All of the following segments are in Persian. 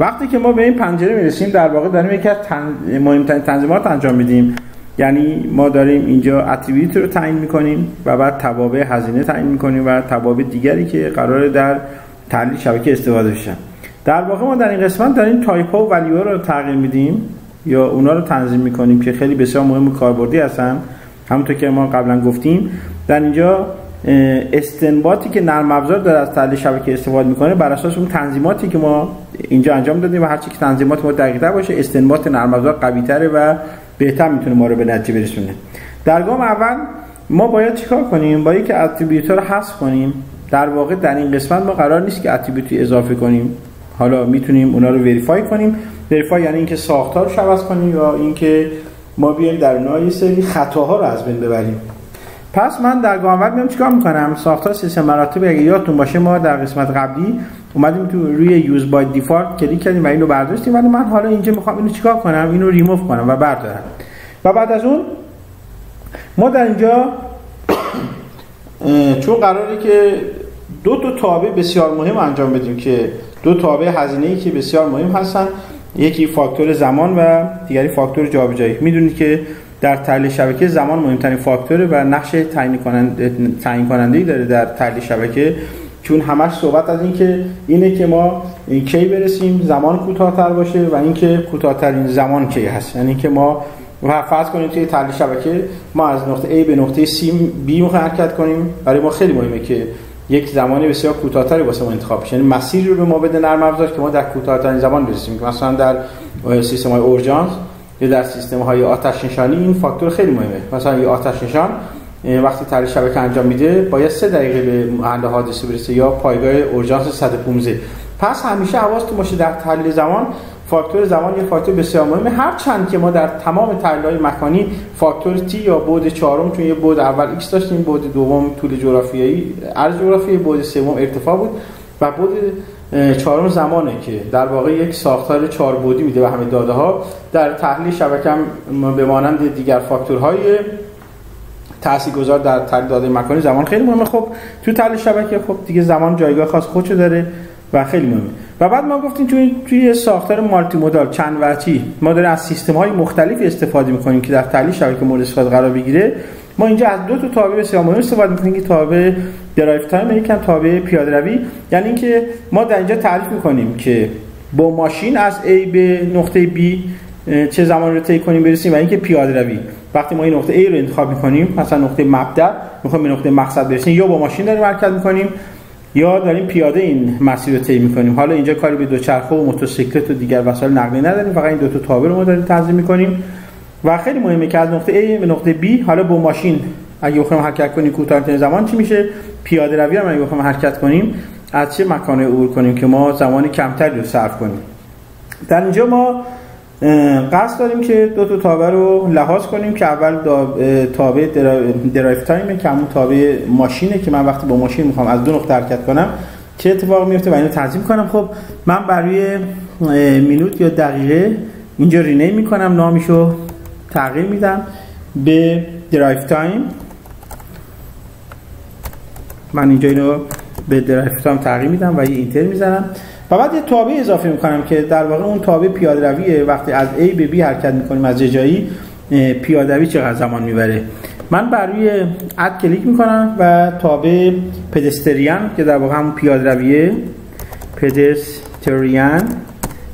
وقتی که ما به این پنجره میرسیم در واقع داریم یکی از مهمترین تنظیمات انجام میدیم، یعنی ما داریم اینجا اتریبیوت رو تعیین میکنیم و بعد توابع هزینه تعیین میکنیم و توابع دیگری که قراره در تحلیل شبکه استفاده بشن. در واقع ما در این قسمت داریم تایپ‌ها و ولیوها رو تغییر میدیم یا اونا رو تنظیم میکنیم که خیلی بسیار مهم و کاربردی هستن. همونطور که ما قبلا گفتیم در اینجا استنباطی که نرم افزار داره از تحلیل شبکه استفاده میکنه بر اساس اون تنظیماتی که ما اینجا انجام دادیم و هرچی که تنظیمات ما دقیق‌تر باشه استنباط نرم افزار قوی‌تره و بهتر میتونه ما رو به نتیجه برسونه. در گام اول ما باید چیکار کنیم؟ باید که اتریبیوت‌ها رو حذف کنیم. در واقع در این قسمت ما قرار نیست که اتریبیوتی اضافه کنیم. حالا میتونیم اونا رو وریفای کنیم. وریفای یعنی اینکه ساختار رو عوض کنیم یا اینکه ما بیایم در اونها یه سری خطاها رو از بین ببریم. پس من در گام اول میام چیکار میکنم؟ ساختار سیستم مراتب، اگه یادتون باشه ما در قسمت قبلی اومدیم تو روی یوز بای دیفالت کلیک کردیم و اینو برداشتیم، ولی من حالا اینجا میخوام اینو چیکار کنم؟ اینو ریموو کنم و بردارم. و بعد از اون ما در اینجا چون قراره که دو تابع بسیار مهم انجام بدیم که دو تابع هزینه‌ای که بسیار مهم هستن، یکی فاکتور زمان و دیگری فاکتور جابجایی. میدونید که در تحلیل شبکه زمان مهمترین فاکتوره و نقش تعیین کننده‌ای داره در تحلیل شبکه، چون همش صحبت از اینه که ما کی برسیم، زمان کوتاه‌تر باشه و اینکه کوتاه‌ترین زمان کی هست. یعنی که ما فرض کنیم توی تحلیل شبکه ما از نقطه A به نقطه B حرکت کنیم، برای ما خیلی مهمه که یک زمانی بسیار کوتاه‌تری واسه ما انتخاب بشه، یعنی مسیر رو به ما بده نرم افزار که ما در کوتاه‌ترین زمان برسیم. مثلا در سیستم‌های اورژانس یا در سیستم‌های آتش نشانی این فاکتور خیلی مهمه. مثلا یه آتش نشان وقتی تحلیل شبکه انجام میده باید 3 دقیقه به محل حادثه برسه یا پایگاه اورژانس 115. پس همیشه حواستون باشه در تحلیل زمان فاکتور زمان یه فاکتور بسیار مهمه، هرچند که ما در تمام تحلیل‌های مکانی فاکتور تی یا بعد چهارم، چون یه بعد اول x داشتیم، بعد دوم طول جغرافیایی عرض جغرافیایی، بعد سوم ارتفاع بود و بعد چهارم زمانه که در واقع یک ساختار 4 بعدی میده و همه داده‌ها در تحلیل شبکه هم به مانند دیگر فاکتورهای تاثیرگذار در تحلیل داده مکانی زمان خیلی مهمه. خب تو تحلیل شبکه خب دیگه زمان جایگاه خاص خودشو داره و خیلی مهمه. و بعد ما گفتیم توی ساختار مالتی مودال چند وجهی ما داریم از سیستم‌های مختلفی استفاده می‌کنیم که در تحلیل شبکه مورد استفاده قرار بگیره. ما اینجا از دو تا تابع بسیار مهم استفاده می‌کنیم که تابع درایو تایم یکم تابع پیاده‌روی، یعنی اینکه ما در اینجا تعریف می‌کنیم که با ماشین از A به نقطه B چه زمانی رو طی کنیم برسیم و اینکه پیاده‌روی وقتی ما این نقطه A رو انتخاب می‌کنیم، مثلا نقطه مبدا می‌خوایم به نقطه مقصد برسیم، یا با ماشین داریم حرکت می‌کنیم یا داریم پیاده این مسیر رو طی می‌کنیم. حالا اینجا کاری به دوچرخه و موتورسیکلت و دیگر وسایل نقلیه نداریم، فقط این دو تا تابع رو ما داریم تنظیم می‌کنیم و خیلی مهمه که از نقطه A به نقطه B حالا با ماشین اگه بخوایم حرکت کنیم کوتاه‌ترین زمان چی میشه، پیاده روی هم اگه بخوایم حرکت کنیم از چه مکانی عبور کنیم که ما زمان کمتری رو صرف کنیم. در اینجا ما قصد داریم که دو تا تابع رو لحاظ کنیم که اول تابع درایو تایم که همون تابع ماشینه که من وقتی با ماشین میخوام از دو نقطه حرکت کنم چه اتفاقی میفته و اینو تنظیم کنم. خب من برای مینوت یا دقیقه اینجا رینیم میکنم، نامشو تغییر میدم به درایو تایم. من اینجا اینو به درایو تایم تغییر میدم و یه اینتر میزنم و بعد یه تابع اضافه میکنم که در واقع اون تابع پیاده رویه. وقتی از A به B حرکت میکنیم از جایی پیاده روی چقدر زمان میبره. من بر روی اد کلیک میکنم و تابع پدستریان که در واقع همون پیاده رویه، پدستریان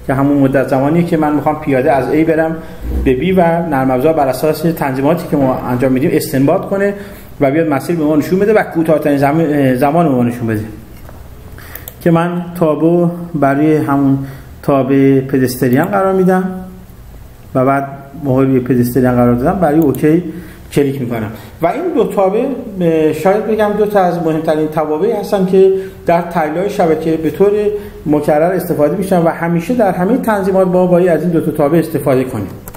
که همون مدت زمانیه که من میخوام پیاده از A برم به B و نرم افزار بر اساس تنظیماتی که ما انجام میدیم استنباط کنه و بیاد مسیر به ما نشون بده و کوتاه‌ترین زمان به ما نشون بده. که من تابو برای همون تابع پدستریان قرار میدم و بعد موقعی پدستریان قرار دادم برای اوکی کلیک میکنم و این دو تابع شاید بگم دو تا از مهمترین توابعی هستن که در تحلیل شبکه به طور مکرر استفاده میشن و همیشه در همه تنظیمات ما باید از این دو تا تابع استفاده کنیم.